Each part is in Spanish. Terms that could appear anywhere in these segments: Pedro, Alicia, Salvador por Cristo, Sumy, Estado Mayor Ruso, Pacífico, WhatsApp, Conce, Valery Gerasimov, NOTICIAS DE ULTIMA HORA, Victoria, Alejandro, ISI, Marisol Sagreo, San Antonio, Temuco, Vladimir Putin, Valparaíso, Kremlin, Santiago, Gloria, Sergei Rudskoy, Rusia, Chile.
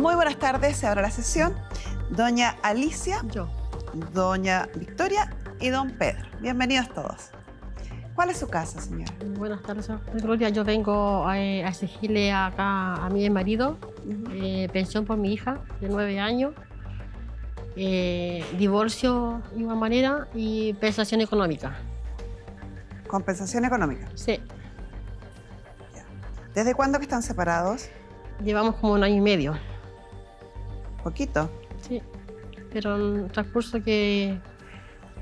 Muy buenas tardes, se abre la sesión. Doña Alicia, yo, doña Victoria y don Pedro. Bienvenidos todos. ¿Cuál es su casa, señora? Buenas tardes, Gloria. Yo vengo a exigirle acá a mi marido pensión por mi hija de 9 años, divorcio de igual manera y pensación económica. ¿Compensación económica? Sí. Ya. ¿Desde cuándo que están separados? Llevamos como 1 año y medio. ¿Poquito? Sí, pero en transcurso que...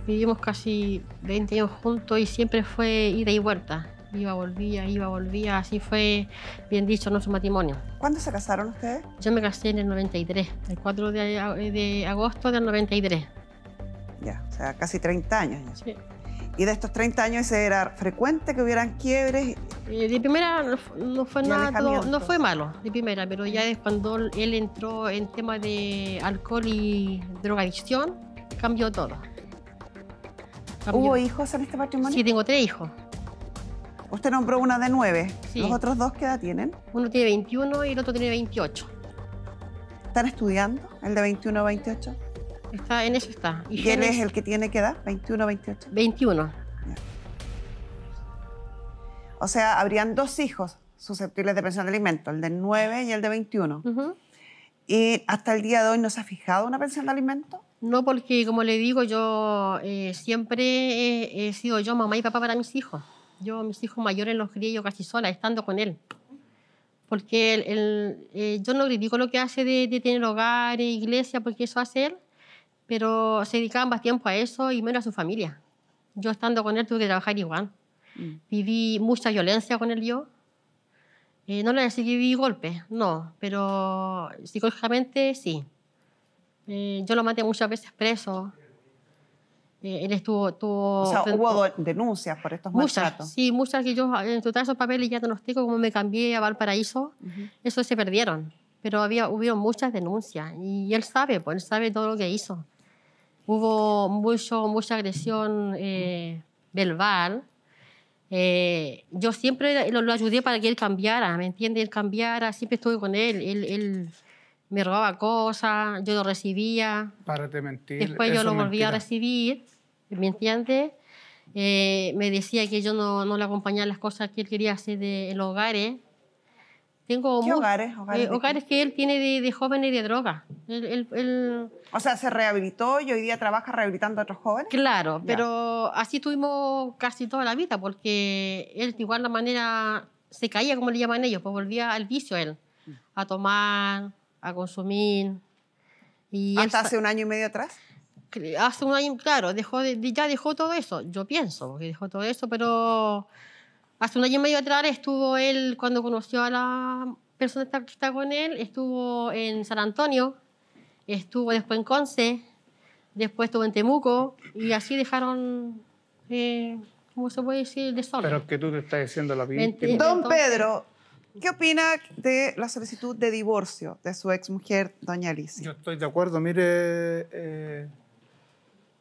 vivimos casi 20 años juntos y siempre fue ida y vuelta. Iba, volvía, así fue, bien dicho, nuestro matrimonio. ¿Cuándo se casaron ustedes? Yo me casé en el 93, el 4 de agosto del 93. Ya, o sea, casi 30 años. Sí. ¿Y de estos 30 años era frecuente que hubieran quiebres? De primera no fue nada, no fue malo, de primera, pero ya es cuando él entró en tema de alcohol y drogadicción, cambió todo. Cambió. ¿Hubo hijos en este matrimonio? Sí, tengo 3 hijos. Usted nombró una de 9. Sí. ¿Los otros 2 qué edad tienen? Uno tiene 21 y el otro tiene 28. ¿Están estudiando el de 21 o 28? Está, en eso está. ¿Y él es el que tiene qué edad? ¿21 o 28? 21. O sea, habrían 2 hijos susceptibles de pensión de alimentos, el de 9 y el de 21. ¿Y hasta el día de hoy no se ha fijado una pensión de alimentos? No, porque como le digo, yo siempre he sido yo mamá y papá para mis hijos. Yo mis hijos mayores los crié yo casi sola, estando con él. Porque yo no critico lo que hace de tener hogares, iglesia, porque eso hace él, pero se dedicaban más tiempo a eso y menos a su familia. Yo estando con él tuve que trabajar igual. Viví mucha violencia con él yo. No le decía que viví golpes, no, pero psicológicamente sí. Yo lo maté muchas veces preso. Él estuvo... O sea, hubo denuncias por estos maltratos. Sí, muchas que yo, en total esos papeles ya no los tengo, como me cambié a Valparaíso, eso se perdieron. Pero hubieron muchas denuncias y él sabe, pues él sabe todo lo que hizo. Hubo mucha agresión verbal. Yo siempre lo ayudé para que él cambiara, ¿me entiende? Él cambiara, siempre estuve con él. Él me robaba cosas, yo lo recibía. Párate mentir. Después yo lo volvía a recibir, ¿me entiendes? Me decía que yo no le acompañaba las cosas que él quería hacer en los hogares. Tengo ¿qué hogares? Hogares que él tiene de jóvenes y de droga. O sea, se rehabilitó y hoy día trabaja rehabilitando a otros jóvenes. Claro, ya. Pero así tuvimos casi toda la vida, porque él de igual la manera se caía, como le llaman ellos, pues volvía al vicio él, a tomar, a consumir. Y ¿hasta hace 1 año y medio atrás? Hace 1 año, claro, ya dejó todo eso, yo pienso, porque dejó todo eso, pero hace 1 año y medio atrás estuvo él, cuando conoció a la persona que está con él, estuvo en San Antonio, estuvo después en Conce, después estuvo en Temuco, y así dejaron... ¿cómo se puede decir? Desorden. Pero es que tú te estás diciendo la víctima. Don Pedro, ¿qué opina de la solicitud de divorcio de su exmujer, doña Alicia? Yo estoy de acuerdo, mire,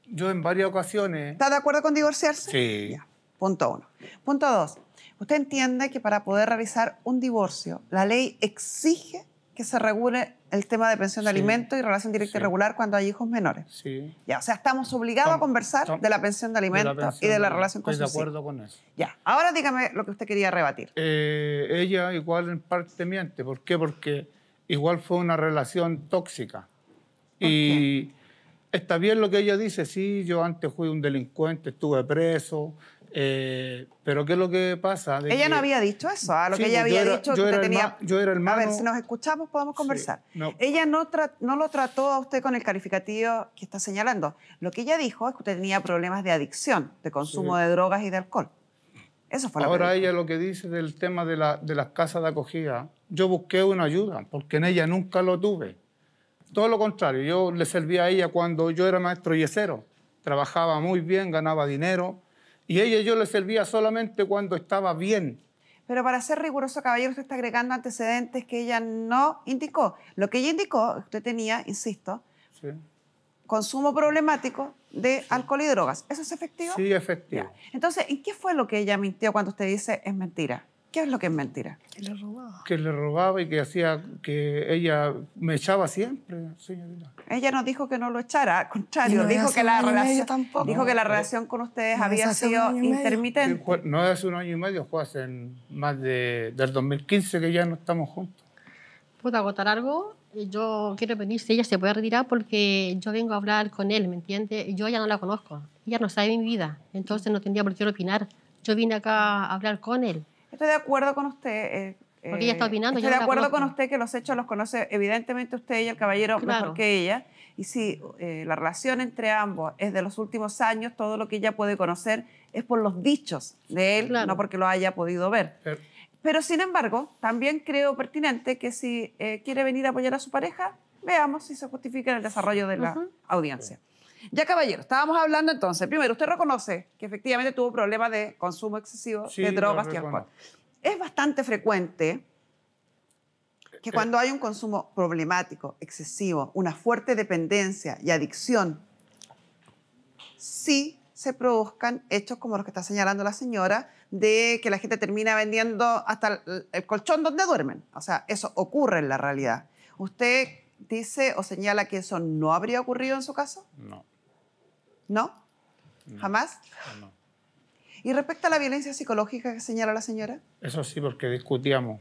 yo en varias ocasiones... ¿Está de acuerdo con divorciarse? Sí. Ya, punto 1. Punto 2, usted entiende que para poder realizar un divorcio, la ley exige que se regule el tema de pensión de alimentos y relación directa y regular cuando hay hijos menores. Sí. Ya, o sea, estamos obligados a conversar de la pensión de alimentos y de la relación con sus hijos. Estoy de acuerdo con eso. Ya, ahora dígame lo que usted quería rebatir. Ella igual en parte miente. ¿Por qué? Porque igual fue una relación tóxica. Y está bien lo que ella dice. Sí, yo antes fui un delincuente, estuve preso. Pero ¿qué es lo que pasa? Ella no había dicho eso, lo que ella había dicho que usted tenía... Yo era hermano... A ver, si nos escuchamos podemos conversar. Ella no lo trató a usted con el calificativo que está señalando. Lo que ella dijo es que usted tenía problemas de adicción, de consumo de drogas y de alcohol. Eso fue lo que dijo. Ahora ella lo que dice del tema de las casas de acogida. Yo busqué una ayuda, porque en ella nunca lo tuve. Todo lo contrario, yo le servía a ella cuando yo era maestro yesero. Trabajaba muy bien, ganaba dinero... Y ella yo le servía solamente cuando estaba bien. Pero para ser riguroso, caballero, usted está agregando antecedentes que ella no indicó. Lo que ella indicó, usted tenía, insisto, consumo problemático de alcohol y drogas. ¿Eso es efectivo? Sí, efectivo. Ya. Entonces, ¿en qué fue lo que ella mintió cuando usted dice es mentira? ¿Qué es lo que es mentira? Que le robaba. Que le robaba y que hacía que ella me echaba siempre, señorita. Ella nos dijo que no lo echara, al contrario, no dijo, dijo que la relación con ustedes no había sido intermitente. No hace un año y medio, fue hace más del 2015 que ya no estamos juntos. Puedo agotar algo. Yo quiero pedir si ella se puede retirar porque yo vengo a hablar con él, ¿me entiende? Yo ya no la conozco, ella no sabe mi vida, entonces no tendría por qué opinar. Yo vine acá a hablar con él. Estoy de acuerdo con usted. Porque ella está opinando. Estoy de acuerdo con usted que los hechos los conoce evidentemente usted y el caballero mejor que ella. Y si la relación entre ambos es de los últimos años, todo lo que ella puede conocer es por los dichos de él, no porque lo haya podido ver. Pero, sin embargo, también creo pertinente que si quiere venir a apoyar a su pareja, veamos si se justifica el desarrollo de la audiencia. Ya, caballero, estábamos hablando entonces. Primero, usted reconoce que efectivamente tuvo problemas de consumo excesivo de drogas y alcohol. Es bastante frecuente que cuando hay un consumo problemático, excesivo, una fuerte dependencia y adicción, sí se produzcan hechos como los que está señalando la señora, de que la gente termina vendiendo hasta el colchón donde duermen. O sea, eso ocurre en la realidad. ¿Usted dice o señala que eso no habría ocurrido en su caso? No. ¿No? No. ¿Jamás? No. ¿Y respecto a la violencia psicológica que señala la señora? Eso sí, porque discutíamos.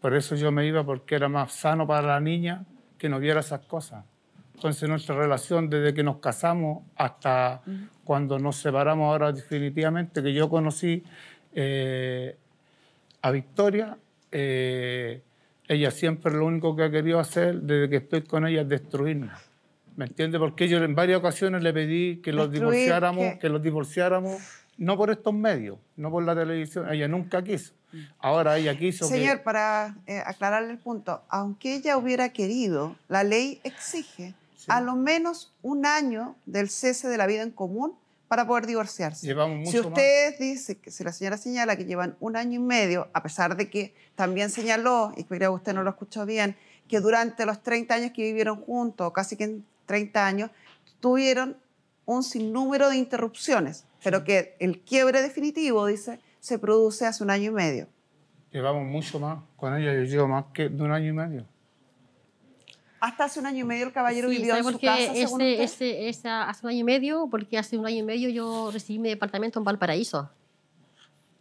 Por eso yo me iba, porque era más sano para la niña que no viera esas cosas. Entonces, nuestra relación desde que nos casamos hasta cuando nos separamos ahora definitivamente, que yo conocí a Victoria, ella siempre lo único que ha querido hacer desde que estoy con ella es destruirme. ¿Me entiende? Porque yo en varias ocasiones le pedí que los divorciáramos, no por estos medios, no por la televisión. Ella nunca quiso. Ahora ella quiso. Señor, para aclararle el punto, aunque ella hubiera querido, la ley exige a lo menos un año del cese de la vida en común para poder divorciarse. Llevamos mucho si la señora señala que llevan un año y medio, a pesar de que también señaló, y creo que usted no lo escuchó bien, que durante los 30 años que vivieron juntos, casi que en 30 años, tuvieron un sinnúmero de interrupciones, pero que el quiebre definitivo, dice, se produce hace un año y medio. Llevamos mucho más con ella, yo llevo más que de un año y medio. Hasta hace un año y medio el caballero vivió en su casa, según usted. Hace un año y medio, porque hace un año y medio yo recibí mi departamento en Valparaíso.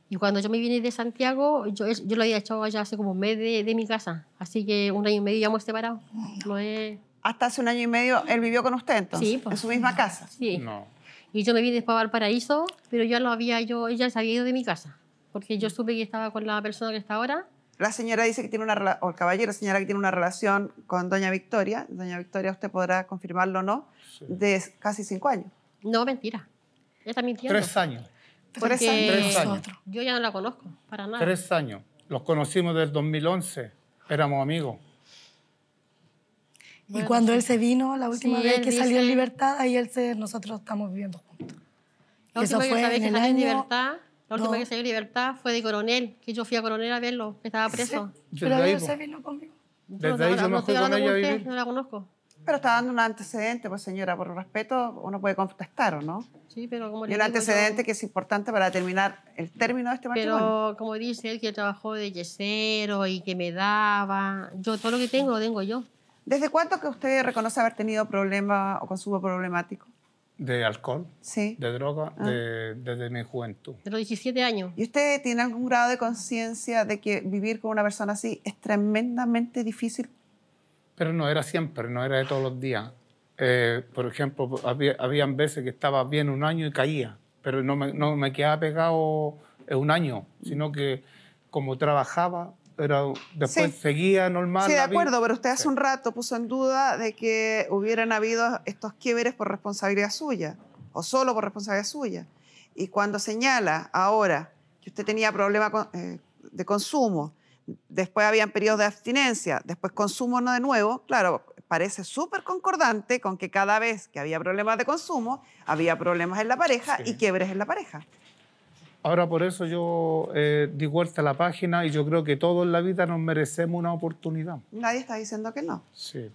Y cuando yo me vine de Santiago, yo lo había echado allá hace como un mes de mi casa. Así que un año y medio ya hemos separado. Hasta hace un año y medio él vivió con usted, entonces, en su misma casa. Sí. No. Y yo me vine después a Valparaíso, pero ya lo había ella se había ido de mi casa, porque yo supe que estaba con la persona que está ahora. La señora dice que tiene una, o el caballero señala que tiene una relación con doña Victoria. Doña Victoria, usted podrá confirmarlo o no, de casi 5 años. No, mentira. Ella está mintiendo. 3 años. Porque 3 años. Yo ya no la conozco, para nada. 3 años. Los conocimos desde el 2011. Éramos amigos. Y bueno, cuando él se vino, la última vez que salió en libertad, ahí nosotros estamos viviendo juntos. La última vez que salió en libertad, fue de Coronel, que yo fui a Coronel a verlo, que estaba preso. Sí, pero él se vino conmigo. Desde ahí yo me fui con ella vivir. No la conozco. Pero está dando un antecedente, pues señora, por respeto, uno puede contestar, ¿o no? Sí, pero como le digo, un antecedente que es importante para determinar el término de este matrimonio. Pero como dice él, que trabajó de yesero y que me daba, yo todo lo que tengo lo tengo yo. ¿Desde cuánto que usted reconoce haber tenido problema o consumo problemático? De alcohol, de droga, desde mi juventud. De los 17 años. ¿Y usted tiene algún grado de conciencia de que vivir con una persona así es tremendamente difícil? Pero no era siempre, no era de todos los días. Por ejemplo, habían veces que estaba bien un año y caía, pero no me quedaba pegado un año, sino que como trabajaba, pero después seguía normal. Sí, de acuerdo, pero usted hace un rato puso en duda de que hubieran habido estos quiebres por responsabilidad suya, o solo por responsabilidad suya. Y cuando señala ahora que usted tenía problemas de consumo, después habían periodos de abstinencia, después consumo no de nuevo, claro, parece súper concordante con que cada vez que había problemas de consumo, había problemas en la pareja y quiebres en la pareja. Ahora por eso yo di vuelta a la página y yo creo que todos en la vida nos merecemos una oportunidad. Nadie está diciendo que no. Sí.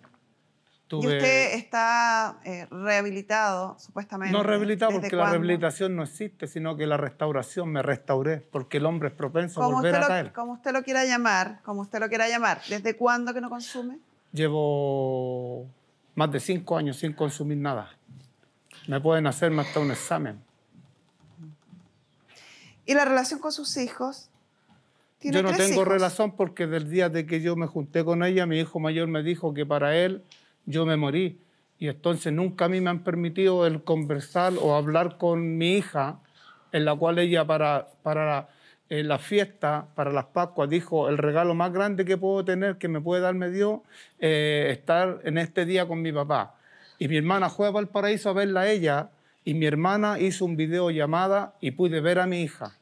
Tuve... ¿Y usted está rehabilitado, supuestamente? No rehabilitado, porque ¿cuándo? La rehabilitación no existe, sino que la restauración, me restauré, porque el hombre es propenso a volver a caer. Como usted lo quiera llamar, como usted lo quiera llamar, ¿desde cuándo que no consume? Llevo más de 5 años sin consumir nada. Me pueden hacerme hasta un examen. ¿Y la relación con sus hijos? Yo no tengo relación porque del día de que yo me junté con ella, mi hijo mayor me dijo que para él yo me morí. Y entonces nunca a mí me han permitido el conversar o hablar con mi hija, en la cual ella para la fiesta, para las Pascuas, dijo el regalo más grande que puedo tener, que me puede darme Dios, estar en este día con mi papá. Y mi hermana fue a Valparaíso a verla a ella, y mi hermana hizo un videollamada y pude ver a mi hija.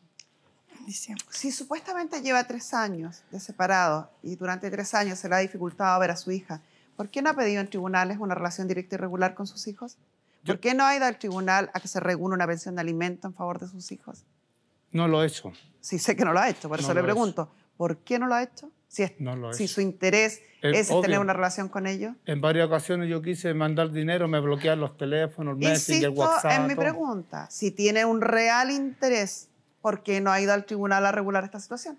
Sí, supuestamente lleva 3 años de separado y durante 3 años se le ha dificultado ver a su hija. ¿Por qué no ha pedido en tribunales una relación directa y regular con sus hijos? ¿Por qué no ha ido al tribunal a que se regule una pensión de alimento en favor de sus hijos? No lo ha hecho. Sí, sé que no lo ha hecho, por eso le pregunto. ¿Por qué no lo ha hecho? Si su interés es tener una relación con ellos. En varias ocasiones yo quise mandar dinero, me bloquearon los teléfonos, el Messenger, el WhatsApp. Insisto en mi pregunta. Si tiene un real interés, ¿por qué no ha ido al tribunal a regular esta situación?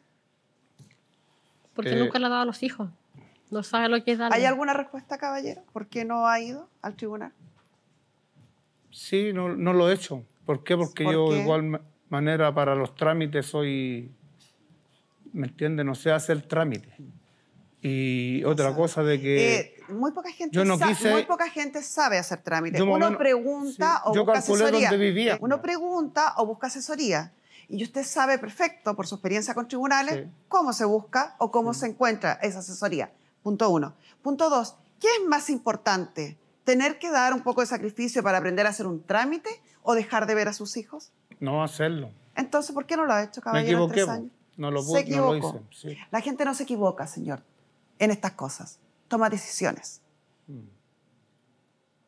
Porque nunca le ha dado a los hijos. No sabe lo que es darle. ¿Hay alguna respuesta, caballero? ¿Por qué no ha ido al tribunal? Sí, no lo he hecho. ¿Por qué? Porque yo de igual manera para los trámites soy... ¿Me entiende? No sé hacer trámite. Y otra cosa de que... muy poca gente sabe hacer trámite. Uno pregunta o busca asesoría. Yo calculé dónde vivía. Uno pregunta o busca asesoría. Y usted sabe perfecto, por su experiencia con tribunales, cómo se busca o cómo se encuentra esa asesoría. Punto uno. Punto dos, ¿qué es más importante? ¿Tener que dar un poco de sacrificio para aprender a hacer un trámite o dejar de ver a sus hijos? No hacerlo. Entonces, ¿por qué no lo ha hecho, caballero, en 3 años? No lo hice. Sí. La gente no se equivoca, señor, en estas cosas. Toma decisiones.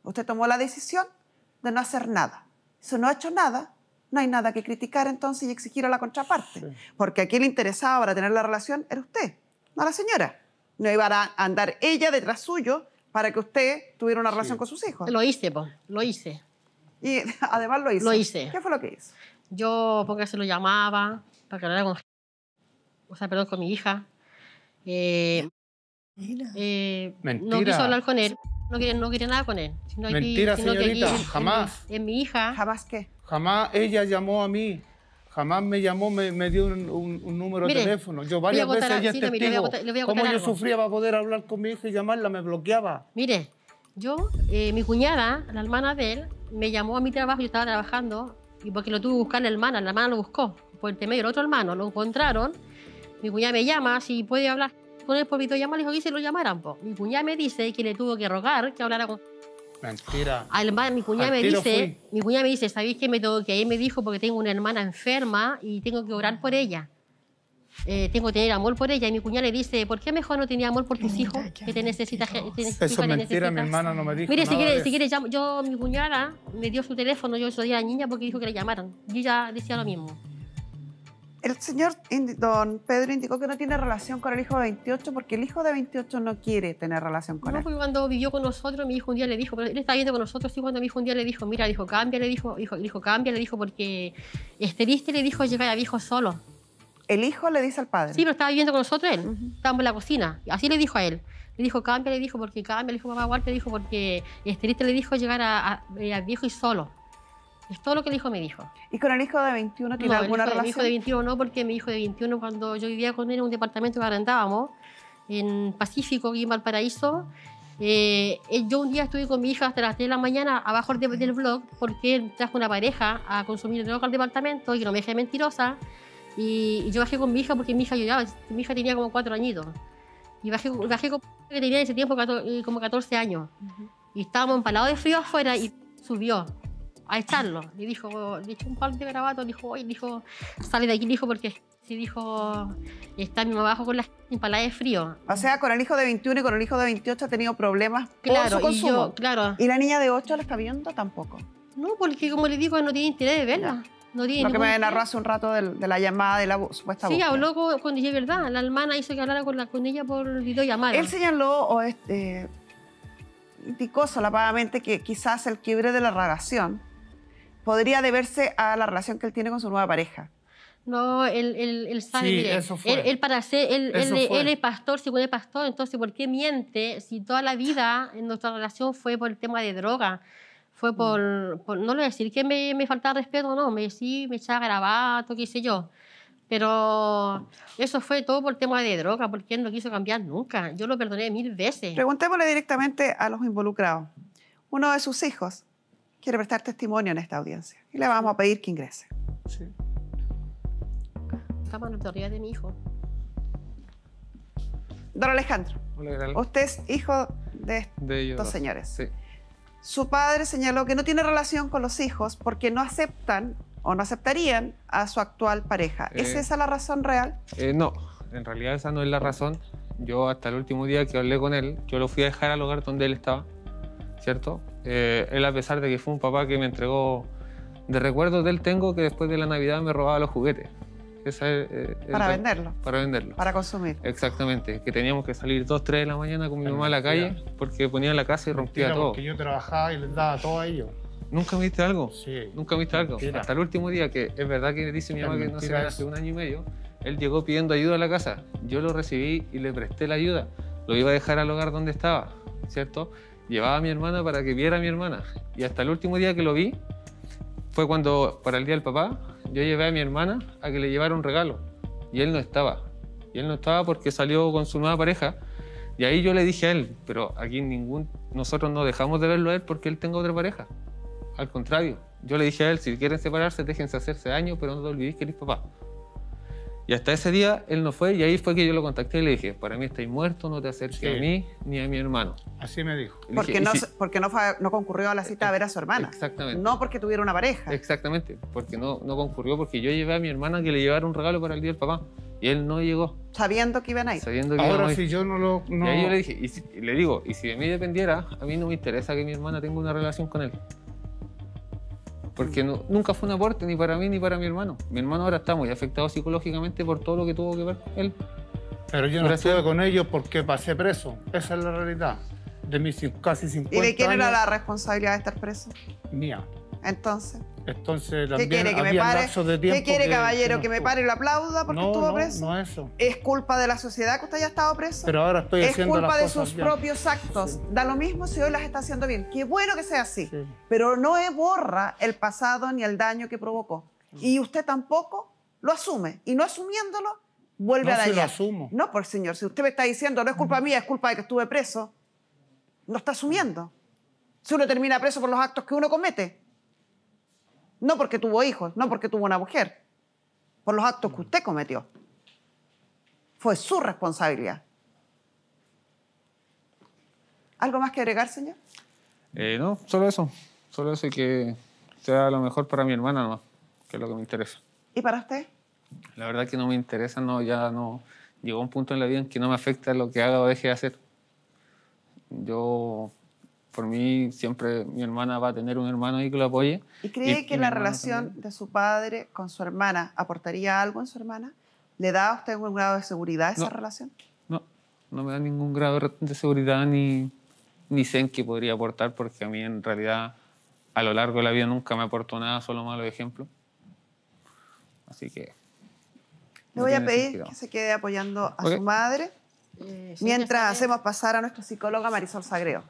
Usted tomó la decisión de no hacer nada. Si no ha hecho nada, no hay nada que criticar entonces y exigir a la contraparte. Sí. Porque aquí le interesaba para tener la relación era usted, no la señora. No iba a andar ella detrás suyo para que usted tuviera una relación con sus hijos. Lo hice, pues. Lo hice. Y además lo hizo. Lo hice. ¿Qué fue lo que hizo? Yo, porque se lo llamaba, para que hablara con... O sea, perdón, con mi hija. No quiso hablar con él. No quería nada con él. Mentira, señorita. Jamás. Es mi hija. ¿Jamás qué? Jamás ella llamó a mí. Jamás me llamó, me dio un número de teléfono. Yo varias veces ella es testigo. Cómo yo sufría para poder hablar con mi hija y llamarla, me bloqueaba. Mire, yo, mi cuñada, la hermana de él, me llamó a mi trabajo. Yo estaba trabajando y porque lo tuve que buscar la hermana lo buscó. Por el medio, el otro hermano, lo encontraron. Mi cuñada me llama, si puede hablar con él por videollamada, le dijo que se lo llamaran. Po. Mi cuñada me dice que le tuvo que rogar que hablara con... Mentira. Además, mi cuñada me dice, ¿sabéis qué me tengo que ir? Me dijo porque tengo una hermana enferma y tengo que orar por ella. Tengo que tener amor por ella. Y mi cuñada le dice, ¿por qué mejor no tenía amor por tus hijos? Que te necesitas. Eso es mentira, mi hermana no me dijo. Mire, si quieres, yo, mi cuñada me dio su teléfono, yo se lo di a la niña porque dijo que la llamaran. Yo ya decía lo mismo. El señor don Pedro indicó que no tiene relación con el hijo de 28 porque el hijo de 28 no quiere tener relación con él. No, porque cuando vivió con nosotros, mi hijo un día le dijo, pero él está viviendo con nosotros, y cuando mi hijo un día le dijo, mira, dijo, cambia, le dijo, porque es triste, le dijo, llega a viejo solo. ¿El hijo le dice al padre? Sí, pero estaba viviendo con nosotros él, estábamos en la cocina, así le dijo a él. Le dijo, cambia, le dijo, porque cambia, le dijo, mamá, guarda, le dijo, porque es triste, le dijo, llegar a viejo y solo. Es todo lo que el hijo me dijo. ¿Y con el hijo de 21 tiene alguna relación? No, el hijo de 21 no, porque mi hijo de 21, cuando yo vivía con él en un departamento que arrendábamos, en Pacífico, aquí en Valparaíso, yo un día estuve con mi hija hasta las 3 de la mañana abajo del blog, porque él trajo una pareja a consumir droga al departamento y que no me dejé mentirosa. Y yo bajé con mi hija porque mi hija lloraba, mi hija tenía como 4 añitos. Y bajé con mi hija que tenía en ese tiempo como 14 años. Y estábamos empalados de frío afuera y subió a echarlo. Le dijo, le echó un par de garabatos, dijo, sale de aquí, dijo, porque sí, dijo, está mi mamá abajo con las empaladas de frío. O sea, con el hijo de 21 y con el hijo de 28 ha tenido problemas por su consumo. Claro. ¿Y la niña de 8 la está viendo tampoco? No, porque como le digo, no tiene interés de verla. No tiene. Lo que me narró hace un rato de la llamada de la supuesta búsqueda. Sí, habló con ella, ¿verdad? La hermana hizo que hablara con ella por videollamada. Él señaló, indicoso lapadamente que quizás el quiebre de la relación podría deberse a la relación que él tiene con su nueva pareja. No, él sabe, sí, mire, eso fue. Él para ser, él es pastor, si es pastor, entonces ¿por qué miente? Si toda la vida en nuestra relación fue por el tema de droga, fue por no lo decir que me faltaba respeto, no, me echaba garabato, qué sé yo. Pero eso fue todo por tema de droga, porque él no quiso cambiar nunca. Yo lo perdoné 1000 veces. Preguntémosle directamente a los involucrados. Uno de sus hijos quiere prestar testimonio en esta audiencia y le vamos a pedir que ingrese. Sí. Está mano arriba de mi hijo. Don Alejandro, usted es hijo de estos señores. Sí. Su padre señaló que no tiene relación con los hijos porque no aceptan o no aceptarían a su actual pareja. ¿Es esa la razón real? No, en realidad esa no es la razón. Yo hasta el último día que hablé con él, yo lo fui a dejar al hogar donde él estaba, ¿cierto? Él, a pesar de que fue un papá que me entregó... De recuerdos de él tengo que después de la Navidad me robaba los juguetes. Esa es, para venderlos. Para venderlos. Para consumir. Exactamente. Que teníamos que salir 2, 3 de la mañana con mi mamá a la calle porque ponía en la casa y rompía todo. Porque yo trabajaba y les daba todo a ellos. ¿Nunca me diste algo? Sí. Nunca me diste algo. Mentira. Hasta el último día, que es verdad que dice mi mamá que no se ve hace 1 año y medio, él llegó pidiendo ayuda a la casa. Yo lo recibí y le presté la ayuda. Lo iba a dejar al hogar donde estaba, ¿cierto? Llevaba a mi hermana para que viera a mi hermana. Y hasta el último día que lo vi, fue cuando, para el Día del Papá, yo llevé a mi hermana a que le llevara un regalo. Y él no estaba. Y él no estaba porque salió con su nueva pareja. Y ahí yo le dije a él, pero aquí nosotros no dejamos de verlo a él porque él tenga otra pareja. Al contrario, yo le dije a él, si quieren separarse, déjense hacerse daño, pero no te olvidéis que eres papá. Y hasta ese día él no fue, y ahí fue que yo lo contacté y le dije, para mí estáis muerto, no te acerques a mí ni a mi hermano. Así me dijo. Porque, dije, porque no concurrió a la cita a ver a su hermana. Exactamente. No porque tuviera una pareja. Exactamente, porque no concurrió, porque yo llevé a mi hermana que le llevara un regalo para el Día del Papá. Y él no llegó. Sabiendo que iban a ir. Sabiendo que ahora si yo no lo... No. Y ahí yo le dije, y si de mí dependiera, a mí no me interesa que mi hermana tenga una relación con él. Porque nunca fue un aporte ni para mí ni para mi hermano. Mi hermano ahora está muy afectado psicológicamente por todo lo que tuvo que ver él. Pero yo no estuve con ellos porque pasé preso. Esa es la realidad. De mis casi 50 años... ¿Y de quién era la responsabilidad de estar preso? Mía. ¿Entonces? Entonces, ¿qué quiere, que me pare? ¿Qué quiere, caballero? ¿Que me pare y lo aplauda porque estuvo preso? No, no eso. ¿Es culpa de la sociedad que usted haya estado preso? Pero ahora estoy haciendo las cosas bien. Es culpa de sus propios actos. Sí. Da lo mismo si hoy las está haciendo bien. Qué bueno que sea así. Sí. Pero no borra el pasado ni el daño que provocó. Y usted tampoco lo asume. Y no asumiéndolo, vuelve a dañar. No se lo asumo. No, por señor. Si usted me está diciendo, no es culpa mía, es culpa de que estuve preso, no está asumiendo. Si uno termina preso por los actos que uno comete... No porque tuvo hijos, no porque tuvo una mujer. Por los actos que usted cometió. Fue su responsabilidad. ¿Algo más que agregar, señor? No, solo eso. Solo eso y que sea lo mejor para mi hermana nomás, que es lo que me interesa. ¿Y para usted? La verdad que no me interesa, no, ya no... Llegó un punto en la vida en que no me afecta lo que haga o deje de hacer. Yo... Por mí, siempre mi hermana va a tener un hermano ahí que lo apoye. ¿Y cree que la relación de su padre con su hermana aportaría algo en su hermana? ¿Le da a usted algún grado de seguridad a esa relación? No, no me da ningún grado de seguridad ni sé en qué podría aportar, porque a mí en realidad a lo largo de la vida nunca me aportó nada, solo malos ejemplos. Así que... Le voy a pedir que se quede apoyando a su madre mientras hacemos pasar a nuestra psicóloga Marisol Sagreo.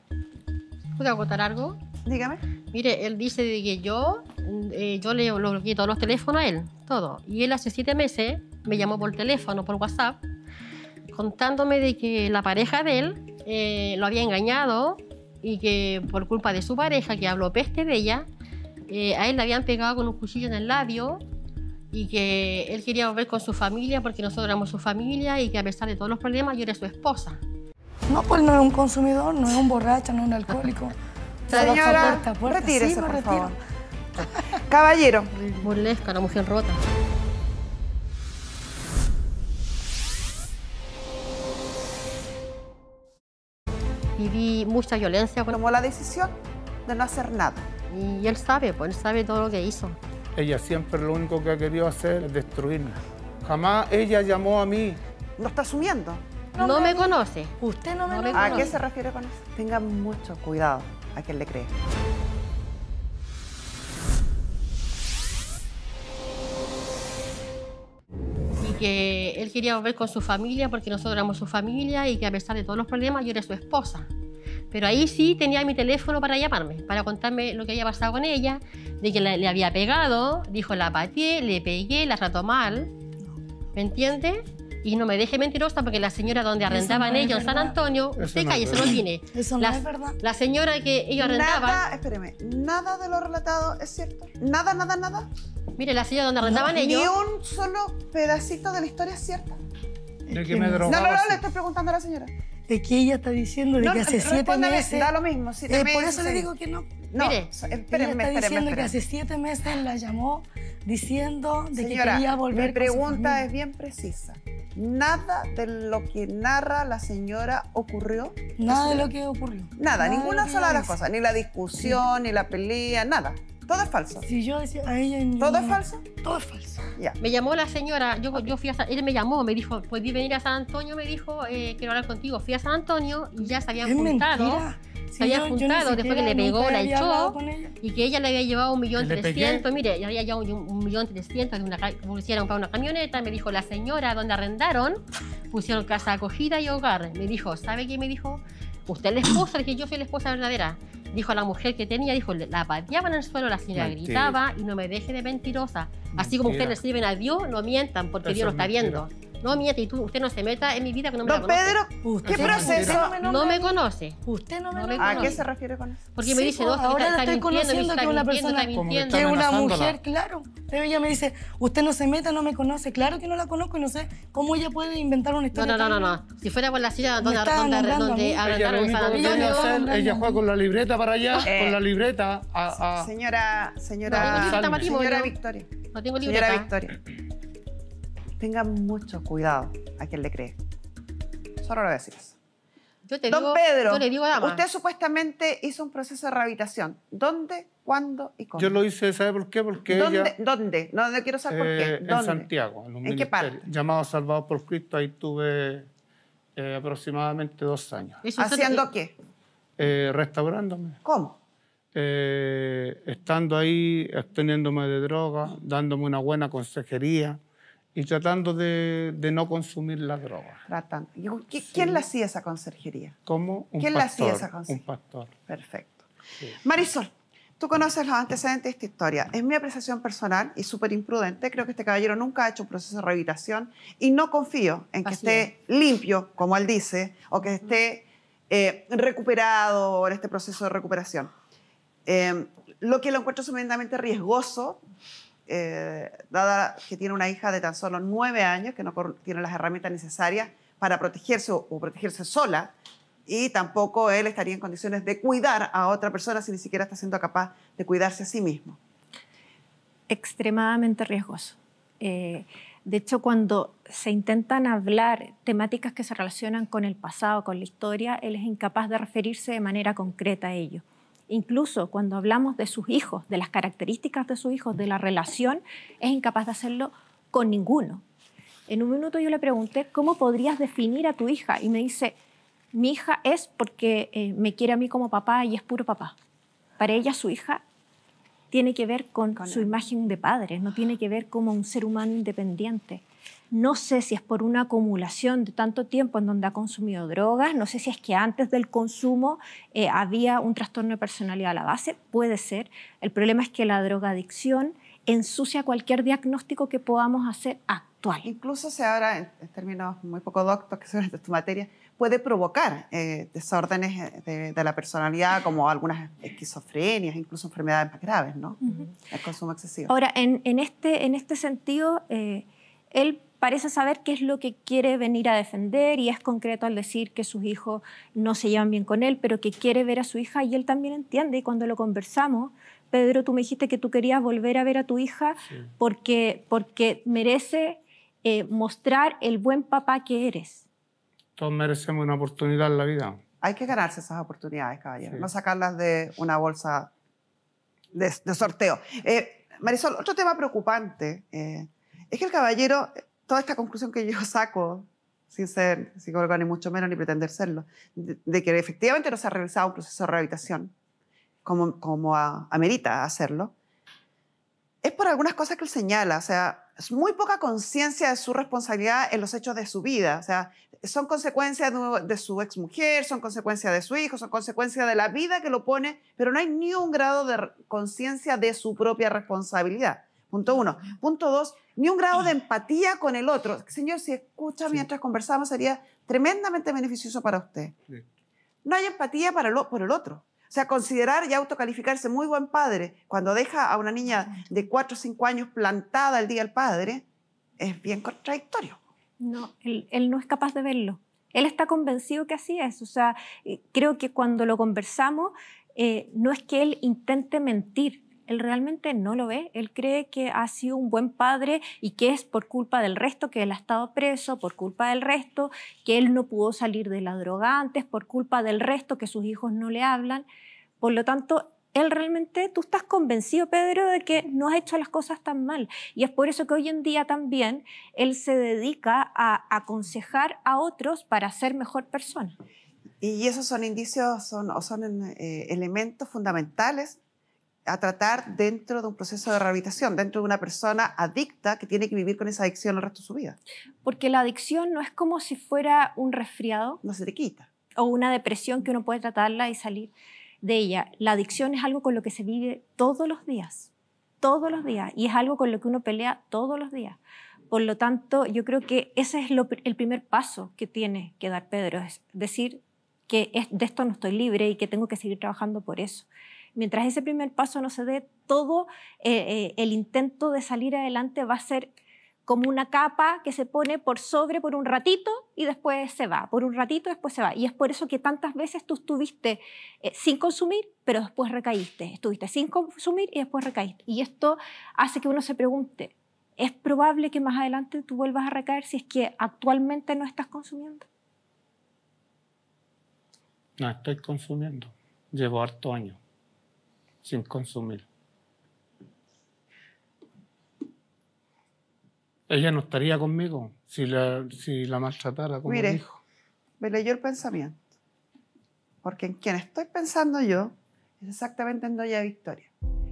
¿Puedo acotar algo? Dígame. Mire, él dice que yo le bloqueé todos los teléfonos a él, todo. Y él hace 7 meses me llamó por teléfono, por WhatsApp, contándome de que la pareja de él lo había engañado y que por culpa de su pareja, que habló peste de ella, a él le habían pegado con un cuchillo en el labio y que él quería volver con su familia porque nosotros éramos su familia y que a pesar de todos los problemas yo era su esposa. No, pues no es un consumidor, no es un borracho, no es un alcohólico. Señora, puerta. Retírese, sí, por favor. Caballero. Burlesca, la mujer rota. Viví mucha violencia. Tomó la decisión de no hacer nada. Y él sabe, pues él sabe todo lo que hizo. Ella siempre lo único que ha querido hacer es destruirme. Jamás ella llamó a mí. ¿Lo está asumiendo? No me conoce. Usted no me conoce. ¿A qué se refiere con eso? Tenga mucho cuidado a quien le cree. Y que él quería volver con su familia porque nosotros éramos su familia y que a pesar de todos los problemas yo era su esposa. Pero ahí sí tenía mi teléfono para llamarme, para contarme lo que había pasado con ella, de que le había pegado, dijo la pateé, le pegué, la trató mal, ¿me entiende? Y no me deje mentirosa porque la señora donde arrendaban ellos en San Antonio, usted cállese, no viene. Eso no es verdad. La señora que ellos arrendaban... Nada, espéreme, nada de lo relatado es cierto. Nada, nada, nada. Mire, la señora donde arrendaban ellos... Ni un solo pedacito de la historia es cierta. De que me drogaba. No, no, no, le estoy preguntando a la señora. De que ella está diciendo de que hace 7 meses... Da lo mismo. Por eso le digo que no... No, mire, espérenme. Que hace 7 meses la llamó diciendo de que quería volver. Mi pregunta es bien precisa. Nada de lo que narra la señora ocurrió. Nada de lo que ocurrió. Nada, ninguna sola de las cosas. Ni la discusión, ni la pelea, nada. Todo es falso. Si yo decía a ella... ¿Todo es falso? Todo es falso. Ya. Me llamó la señora, yo fui a San... Él me llamó, me dijo, ¿puedes venir a San Antonio? Me dijo, quiero hablar contigo. Fui a San Antonio y ya se habían juntado. Se habían juntado después que le pegó, la echó y que ella le había llevado 1.300.000. Mire, le había llevado 1.300.000 pusieron para una camioneta. Me dijo, la señora donde arrendaron pusieron casa acogida y hogar. Me dijo, ¿sabe qué me dijo? Usted es la esposa, que yo soy la esposa verdadera. Dijo a la mujer que tenía, dijo, la pateaban en el suelo, la señora gritaba y no me deje de mentirosa. Así como ustedes le sirven a Dios, no mientan porque Dios lo está viendo. No, miente, y tú, usted no se meta en mi vida que no me la conoce. Pedro, ¿qué proceso? No me conoce. Usted no me conoce. ¿A qué se refiere con eso? Porque me dice, no, ahora la estoy conociendo que una persona que es una mujer, claro. Pero ella me dice, usted no se meta, no me conoce. Claro que no la conozco y no sé cómo ella puede inventar una historia. No, no, no, no. Si fuera por la silla donde hablaron en San Antonio. Ella juega con la libreta para allá, con la libreta. Señora Victoria. No tengo libreta. Señora Victoria. Tenga mucho cuidado a quien le cree. Solo lo voy a decir eso. Don Pedro, yo le digo, usted supuestamente hizo un proceso de rehabilitación. ¿Dónde, cuándo y cómo? Yo lo hice, ¿sabe por qué? Porque ¿Dónde? No, no quiero saber por qué. ¿Dónde? En Santiago. ¿En qué parte? Llamado Salvador por Cristo. Ahí tuve aproximadamente 2 años. ¿Haciendo qué? Restaurándome. ¿Cómo? Estando ahí, absteniéndome de droga, dándome una buena consejería. Y tratando de no consumir la droga. Tratando. ¿Quién le hacía esa conserjería? ¿Cómo? ¿Quién le hacía esa conserjería? Un pastor. Perfecto. Sí. Marisol, tú conoces los antecedentes de esta historia. Es mi apreciación personal y súper imprudente. Creo que este caballero nunca ha hecho un proceso de rehabilitación y no confío en que esté limpio, como él dice, o que esté recuperado en este proceso de recuperación. Lo que lo encuentro tremendamente riesgoso... dada que tiene una hija de tan solo 9 años que no tiene las herramientas necesarias para protegerse o protegerse sola, y tampoco él estaría en condiciones de cuidar a otra persona si ni siquiera está siendo capaz de cuidarse a sí mismo. Extremadamente riesgoso. De hecho, cuando se intentan hablar temáticas que se relacionan con el pasado, con la historia, él es incapaz de referirse de manera concreta a ello. Incluso cuando hablamos de sus hijos, de las características de sus hijos, de la relación, es incapaz de hacerlo con ninguno. En un minuto yo le pregunté, ¿cómo podrías definir a tu hija? Y me dice, mi hija es porque me quiere a mí como papá y es puro papá. Para ella su hija tiene que ver con su imagen de padre, no tiene que ver como un ser humano independiente. No sé si es por una acumulación de tanto tiempo en donde ha consumido drogas, no sé si es que antes del consumo había un trastorno de personalidad a la base, puede ser. El problema es que la drogadicción ensucia cualquier diagnóstico que podamos hacer actual. Incluso se habla, en términos muy poco doctos, que son de tu materia, puede provocar desórdenes de la personalidad, como algunas esquizofrenias, incluso enfermedades más graves, ¿no? El consumo excesivo. Ahora, en este sentido, él parece saber qué es lo que quiere venir a defender y es concreto al decir que sus hijos no se llevan bien con él, pero que quiere ver a su hija y él también entiende. Y cuando lo conversamos, Pedro, tú me dijiste que tú querías volver a ver a tu hija porque merece mostrar el buen papá que eres. Todos merecemos una oportunidad en la vida. Hay que ganarse esas oportunidades, caballero, no sacarlas de una bolsa de sorteo. Marisol, otro tema preocupante... es que el caballero, toda esta conclusión que yo saco sin ser psicóloga ni mucho menos, ni pretender serlo, de que efectivamente no se ha realizado un proceso de rehabilitación como amerita hacerlo, es por algunas cosas que él señala, o sea, es muy poca conciencia de su responsabilidad en los hechos de su vida, o sea, son consecuencias de su exmujer, son consecuencias de su hijo, son consecuencias de la vida que lo pone, pero no hay ni un grado de conciencia de su propia responsabilidad. Punto uno. Punto dos, ni un grado de empatía con el otro. Señor, si escucha mientras conversamos, sería tremendamente beneficioso para usted. Sí. No hay empatía por el otro. O sea, considerar y autocalificarse muy buen padre cuando deja a una niña de 4 o 5 años plantada el día del padre es bien contradictorio. No, él no es capaz de verlo. Él está convencido que así es. O sea, creo que cuando lo conversamos, no es que él intente mentir. Él realmente no lo ve. Él cree que ha sido un buen padre y que es por culpa del resto, que él ha estado preso, por culpa del resto, que él no pudo salir de la droga antes, por culpa del resto, que sus hijos no le hablan. Por lo tanto, él realmente, tú estás convencido, Pedro, de que no has hecho las cosas tan mal. Y es por eso que hoy en día también él se dedica a aconsejar a otros para ser mejor persona. Y esos son indicios, son elementos fundamentales a tratar dentro de un proceso de rehabilitación, dentro de una persona adicta que tiene que vivir con esa adicción el resto de su vida. Porque la adicción no es como si fuera un resfriado. No se te quita. O una depresión que uno puede tratarla y salir de ella. La adicción es algo con lo que se vive todos los días. Todos los días. Y es algo con lo que uno pelea todos los días. Por lo tanto, yo creo que ese es el primer paso que tiene que dar Pedro. Es decir que de esto no estoy libre y que tengo que seguir trabajando por eso. Mientras ese primer paso no se dé, todo el intento de salir adelante va a ser como una capa que se pone por un ratito y después se va, por un ratito después se va. Y es por eso que tantas veces tú estuviste sin consumir, pero después recaíste. Estuviste sin consumir y después recaíste. Y esto hace que uno se pregunte, ¿es probable que más adelante tú vuelvas a recaer si es que actualmente no estás consumiendo? No estoy consumiendo. Llevo harto año sin consumir. Ella no estaría conmigo si la maltratara como Mire, dijo. Me leyó el pensamiento. Porque en quien estoy pensando yo es exactamente en doña Victoria,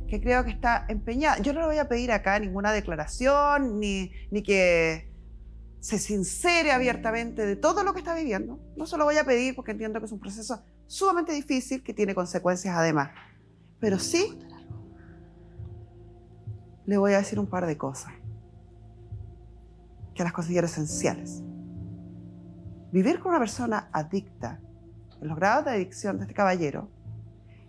que creo que está empeñada. Yo no le voy a pedir acá ninguna declaración, ni que se sincere abiertamente de todo lo que está viviendo. No se lo voy a pedir porque entiendo que es un proceso sumamente difícil que tiene consecuencias además. Pero sí, le voy a decir un par de cosas que las considero esenciales. Vivir con una persona adicta, en los grados de adicción de este caballero,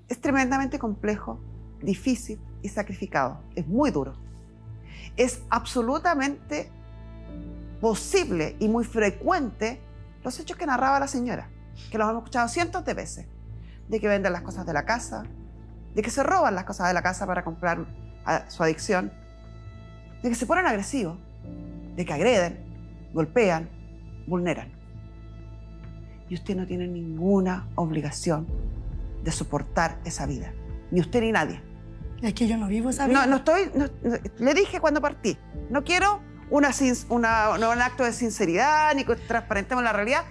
es tremendamente complejo, difícil y sacrificado. Es muy duro. Es absolutamente posible y muy frecuente los hechos que narraba la señora, que los hemos escuchado cientos de veces, de que venden las cosas de la casa, de que se roban las cosas de la casa para comprar su adicción, de que se ponen agresivos, de que agreden, golpean, vulneran. Y usted no tiene ninguna obligación de soportar esa vida, ni usted ni nadie. Es que yo no vivo esa vida. No, le dije cuando partí, no quiero un acto de sinceridad, ni que transparentemos la realidad.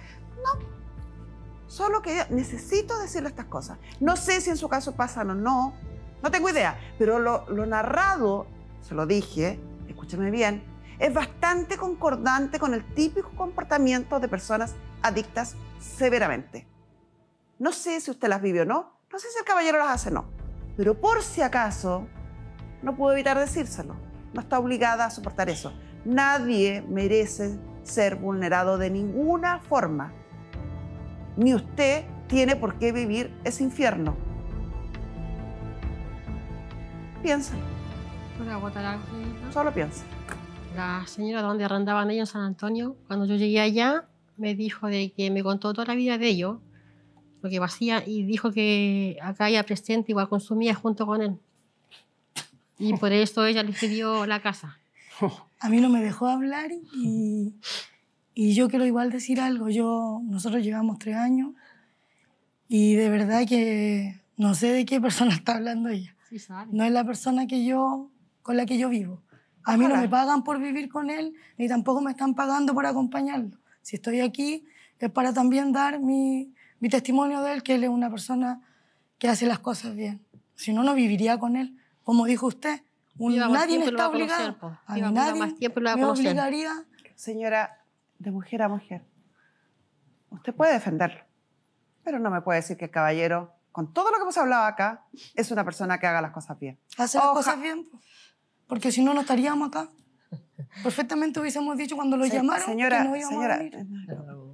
Solo que necesito decirle estas cosas. No sé si en su caso pasan o no, no tengo idea, pero lo narrado, se lo dije, escúcheme bien, es bastante concordante con el típico comportamiento de personas adictas severamente. No sé si usted las vive o no, no sé si el caballero las hace o no, pero por si acaso, no puedo evitar decírselo, no está obligada a soportar eso. Nadie merece ser vulnerado de ninguna forma. Ni usted tiene por qué vivir ese infierno. Piensa. ¿Puedo agotar algo, señorita? Solo piensa. La señora donde arrendaban ellos en San Antonio, cuando yo llegué allá, me dijo de que me contó toda la vida de ellos, lo que hacía, y dijo que acá ella presente igual consumía junto con él. Y por eso ella le pidió la casa. A mí no me dejó hablar y... Y yo quiero igual decir algo. Nosotros llevamos 3 años y de verdad que no sé de qué persona está hablando ella. Sí, sabe. No es la persona con la que yo vivo. A mí no me pagan por vivir con él, ni tampoco me están pagando por acompañarlo. Si estoy aquí es para también dar mi testimonio de él, que él es una persona que hace las cosas bien. Si no, no viviría con él. Como dijo usted, nadie me está obligado. A nadie me obligaría. Señora, de mujer a mujer, usted puede defenderlo, pero no me puede decir que el caballero, con todo lo que hemos hablado acá, es una persona que haga las cosas bien. Hace las cosas bien, porque si no, no estaríamos acá. Perfectamente hubiésemos dicho cuando lo llamaron que no íbamos a venir.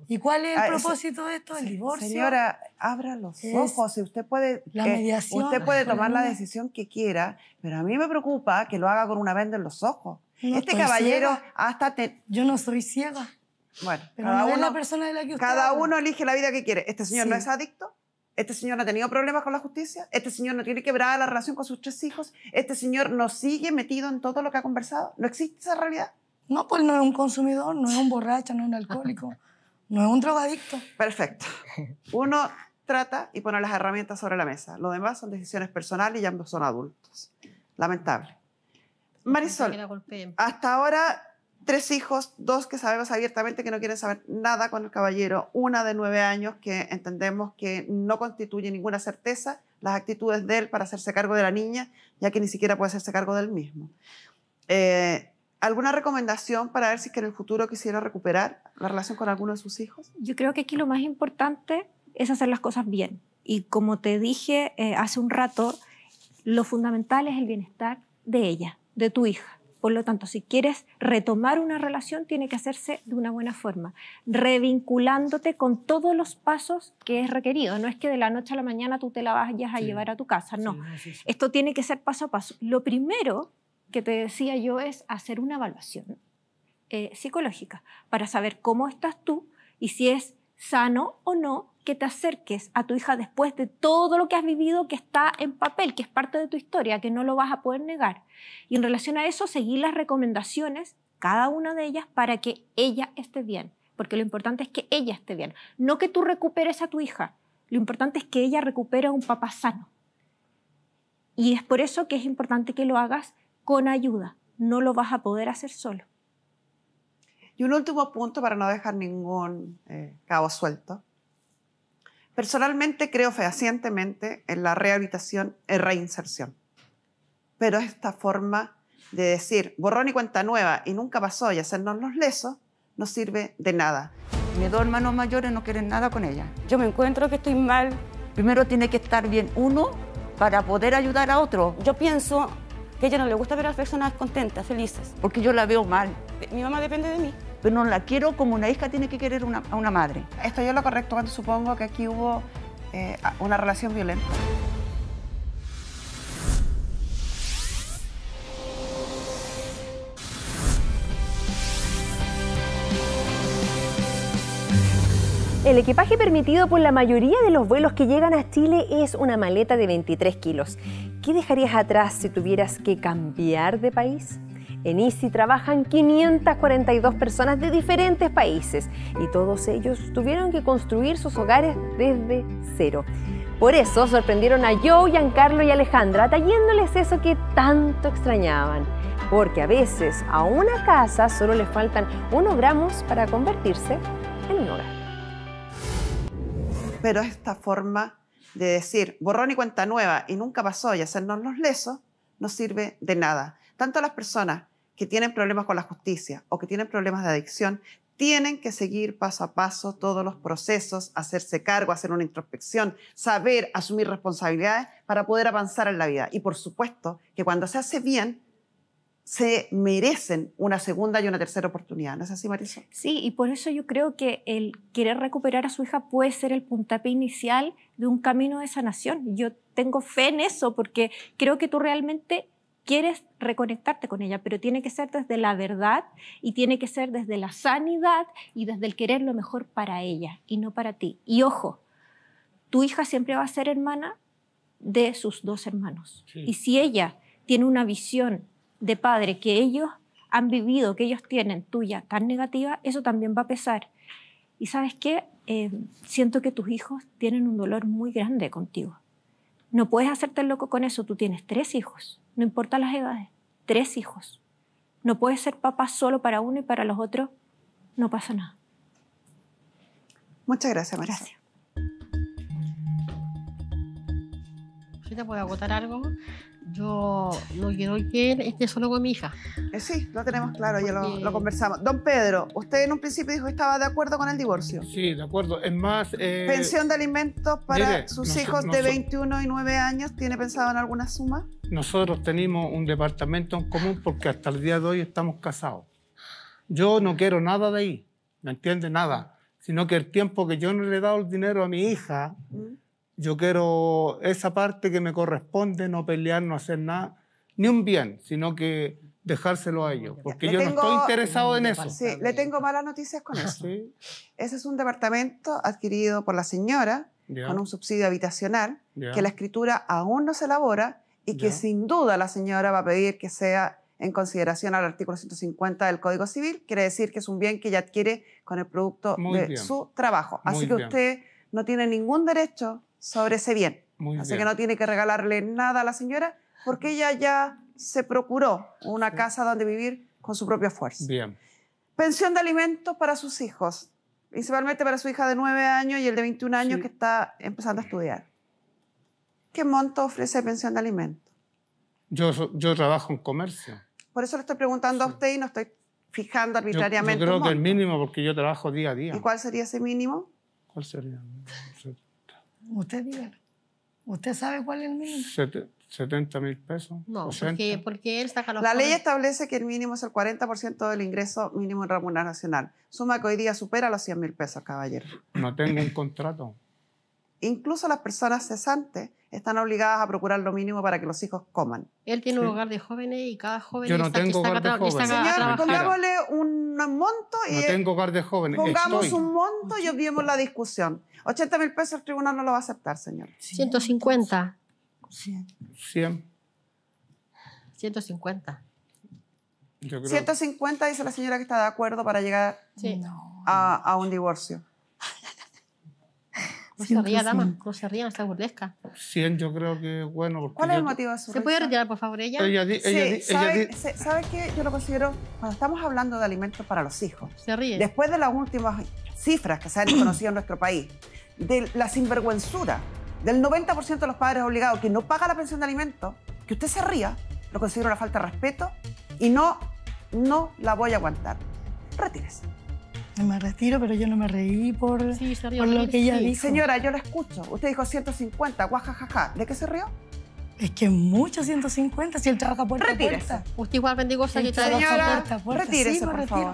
¿Y cuál es el propósito de esto? ¿El divorcio? Señora, abra los ojos. Si usted puede, la mediación. Usted puede tomar la decisión que quiera, pero a mí me preocupa que lo haga con una venda en los ojos. No, este caballero ciega. Yo no soy ciega. Bueno, pero cada uno es la persona de la que usted habla. Cada uno elige la vida que quiere. Este señor no es adicto. Este señor no ha tenido problemas con la justicia. Este señor no tiene quebrada la relación con sus 3 hijos. Este señor no sigue metido en todo lo que ha conversado. ¿No existe esa realidad? No, pues no es un consumidor, no es un borracho, no es un alcohólico, no es un drogadicto. Perfecto. Uno trata y pone las herramientas sobre la mesa. Lo demás son decisiones personales y ambos son adultos. Lamentable. Marisol, hasta ahora 3 hijos, 2 que sabemos abiertamente que no quieren saber nada con el caballero, una de 9 años que entendemos que no constituye ninguna certeza las actitudes de él para hacerse cargo de la niña, ya que ni siquiera puede hacerse cargo del mismo. ¿Alguna recomendación para ver si es que en el futuro quisiera recuperar la relación con alguno de sus hijos? Yo creo que aquí lo más importante es hacer las cosas bien. Y como te dije hace un rato, lo fundamental es el bienestar de ella, de tu hija. Por lo tanto, si quieres retomar una relación, tiene que hacerse de una buena forma, revinculándote con todos los pasos que es requerido. No es que de la noche a la mañana tú te la vayas a llevar a tu casa, no. Sí. Esto tiene que ser paso a paso. Lo primero que te decía yo es hacer una evaluación psicológica para saber cómo estás tú y si es sano o no que te acerques a tu hija después de todo lo que has vivido, que está en papel, que es parte de tu historia, que no lo vas a poder negar. Y en relación a eso, seguir las recomendaciones, cada una de ellas, para que ella esté bien. Porque lo importante es que ella esté bien. No que tú recuperes a tu hija. Lo importante es que ella recupere a un papá sano. Y es por eso que es importante que lo hagas con ayuda. No lo vas a poder hacer solo. Y un último punto para no dejar ningún cabo suelto. Personalmente creo fehacientemente en la rehabilitación y reinserción. Pero esta forma de decir borrón y cuenta nueva y nunca pasó y hacernos los lesos no sirve de nada. Mis 2 hermanos mayores no quieren nada con ella. Yo me encuentro que estoy mal. Primero tiene que estar bien uno para poder ayudar a otro. Yo pienso que a ella no le gusta ver a las personas contentas, felices. Porque yo la veo mal. Mi mamá depende de mí. Pero no la quiero como una hija tiene que querer a una madre. ¿Estoy yo lo correcto cuando supongo que aquí hubo una relación violenta? El equipaje permitido por la mayoría de los vuelos que llegan a Chile es una maleta de 23 kilos. ¿Qué dejarías atrás si tuvieras que cambiar de país? En ISI trabajan 542 personas de diferentes países y todos ellos tuvieron que construir sus hogares desde cero. Por eso sorprendieron a Joe, Giancarlo y Alejandra, trayéndoles eso que tanto extrañaban. Porque a veces a una casa solo les faltan unos gramos para convertirse en un hogar. Pero esta forma de decir borrón y cuenta nueva y nunca pasó y hacernos los lesos no sirve de nada. Tanto las personas que tienen problemas con la justicia o que tienen problemas de adicción, tienen que seguir paso a paso todos los procesos, hacerse cargo, hacer una introspección, saber asumir responsabilidades para poder avanzar en la vida. Y por supuesto que cuando se hace bien, se merecen una segunda y una tercera oportunidad. ¿No es así, Marisol? Sí, y por eso yo creo que el querer recuperar a su hija puede ser el puntapié inicial de un camino de sanación. Yo tengo fe en eso porque creo que tú realmente quieres reconectarte con ella, pero tiene que ser desde la verdad y tiene que ser desde la sanidad y desde el querer lo mejor para ella y no para ti. Y ojo, tu hija siempre va a ser hermana de sus 2 hermanos. Sí. Y si ella tiene una visión de padre que ellos han vivido, que ellos tienen, tuya, tan negativa, eso también va a pesar. Y ¿sabes qué? Siento que tus hijos tienen un dolor muy grande contigo. No puedes hacerte loco con eso. Tú tienes 3 hijos. No importa las edades. 3 hijos. No puedes ser papá solo para uno y para los otros no pasa nada. Muchas gracias, Marisol. Gracias. ¿Sí te puedo agotar algo? Yo no quiero que él esté solo con mi hija. Sí, lo tenemos claro, porque... ya lo conversamos. Don Pedro, usted en un principio dijo que estaba de acuerdo con el divorcio. Sí, de acuerdo. Es más... pensión de alimentos para sus hijos de 21 y 9 años. ¿Tiene pensado en alguna suma? Nosotros tenemos un departamento en común porque hasta el día de hoy estamos casados. Yo no quiero nada de ahí, ¿me entiende? Nada. Sino que el tiempo que yo no le he dado el dinero a mi hija... Yo quiero esa parte que me corresponde, no pelear, no hacer nada, ni un bien, sino que dejárselo a ellos, porque yo no estoy interesado en eso. Sí, le tengo malas noticias con eso. ¿Sí? Ese es un departamento adquirido por la señora, con un subsidio habitacional, que la escritura aún no se elabora y que sin duda la señora va a pedir que sea en consideración al artículo 150 del Código Civil, quiere decir que es un bien que ella adquiere con el producto de su trabajo. Así que usted no tiene ningún derecho sobre ese bien. Así que no tiene que regalarle nada a la señora porque ella ya se procuró una casa donde vivir con su propio esfuerzo. Bien. Pensión de alimentos para sus hijos, principalmente para su hija de 9 años y el de 21 años que está empezando a estudiar. ¿Qué monto ofrece pensión de alimentos? Yo trabajo en comercio. Por eso le estoy preguntando a usted y no estoy fijando arbitrariamente. Yo creo que el mínimo porque yo trabajo día a día. ¿Y cuál sería ese mínimo? ¿Cuál sería? Usted dígalo. ¿Usted sabe cuál es el mínimo? 70.000 pesos. No, porque él saca los... La ley establece que el mínimo es el 40% del ingreso mínimo en remuneración nacional. Suma que hoy día supera los 100.000 pesos, caballero. No tengo un contrato. Incluso las personas cesantes están obligadas a procurar lo mínimo para que los hijos coman. Él tiene un hogar de jóvenes y cada joven... Yo no tengo hogar de jóvenes. Señor, pongámosle un monto y... No tengo hogar de jóvenes. Pongamos un monto y obviemos la discusión. 80.000 pesos el tribunal no lo va a aceptar, señor. 150. 100. 150. Yo creo... 150 dice la señora que está de acuerdo para llegar a un divorcio. No se ría, dama, no se ría, no está burlesca. 100 yo creo que es bueno. ¿Cuál es el motivo de su... ¿Se puede retirar, por favor, ella? ¿Sabe qué? Yo lo considero, cuando estamos hablando de alimentos para los hijos, se ríe. Después de las últimas cifras que se han conocido en nuestro país, de la sinvergüenzura del 90% de los padres obligados que no paga la pensión de alimentos, que usted se ría, lo considero una falta de respeto y no la voy a aguantar. Retírese. Me retiro, pero yo no me reí por lo que ella dijo. Señora, yo la escucho. Usted dijo 150, guajajaja. ¿De qué se rió? Es que mucho 150 si él trabaja puerta a puerta. Usted igual bendigosa que trabaja puerta a puerta. Retírese, sí, por favor.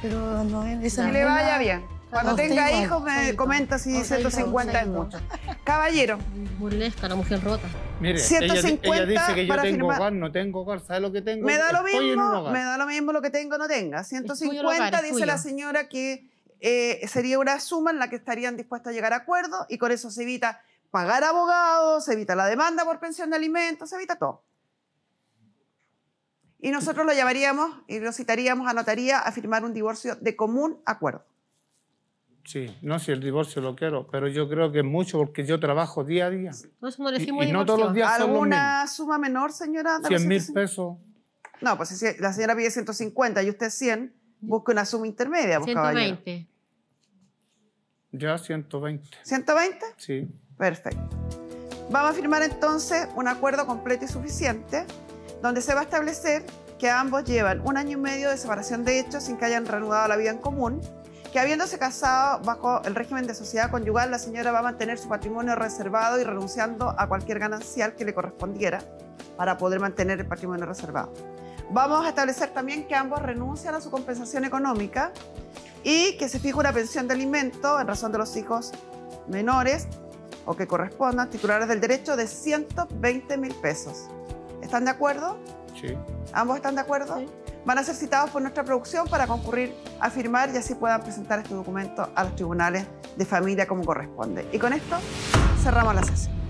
Pero no es... Que le vaya bien. Cuando tenga hijos me comenta si 150 es mucho. Caballero. Burlesca, la mujer rota. Mire, 150 ella dice que yo tengo hogar, no tengo hogar, ¿sabe lo que tengo? Me da lo mismo, lo que tengo, no tenga. 150 dice la señora que sería una suma en la que estarían dispuestos a llegar a acuerdos y con eso se evita pagar abogados, se evita la demanda por pensión de alimentos, se evita todo. Y nosotros lo llamaríamos y lo citaríamos a notaría a firmar un divorcio de común acuerdo. Sí, no, si el divorcio lo quiero, pero yo creo que es mucho porque yo trabajo día a día. Entonces no decimos y no todos los días. ¿Alguna suma menor, señora? 100.000 pesos. No, pues si la señora pide 150 y usted 100, busque una suma intermedia, pues, 120. Caballero. Ya, 120. ¿120? Sí. Perfecto. Vamos a firmar entonces un acuerdo completo y suficiente donde se va a establecer que ambos llevan 1 año y medio de separación de hechos sin que hayan reanudado la vida en común, que habiéndose casado bajo el régimen de sociedad conyugal, la señora va a mantener su patrimonio reservado y renunciando a cualquier ganancial que le correspondiera para poder mantener el patrimonio reservado. Vamos a establecer también que ambos renuncian a su compensación económica y que se fije una pensión de alimento en razón de los hijos menores o que correspondan titulares del derecho de 120.000 pesos. ¿Están de acuerdo? Sí. ¿Ambos están de acuerdo? Sí. Van a ser citados por nuestra producción para concurrir a firmar y así puedan presentar este documento a los tribunales de familia como corresponde. Y con esto cerramos la sesión.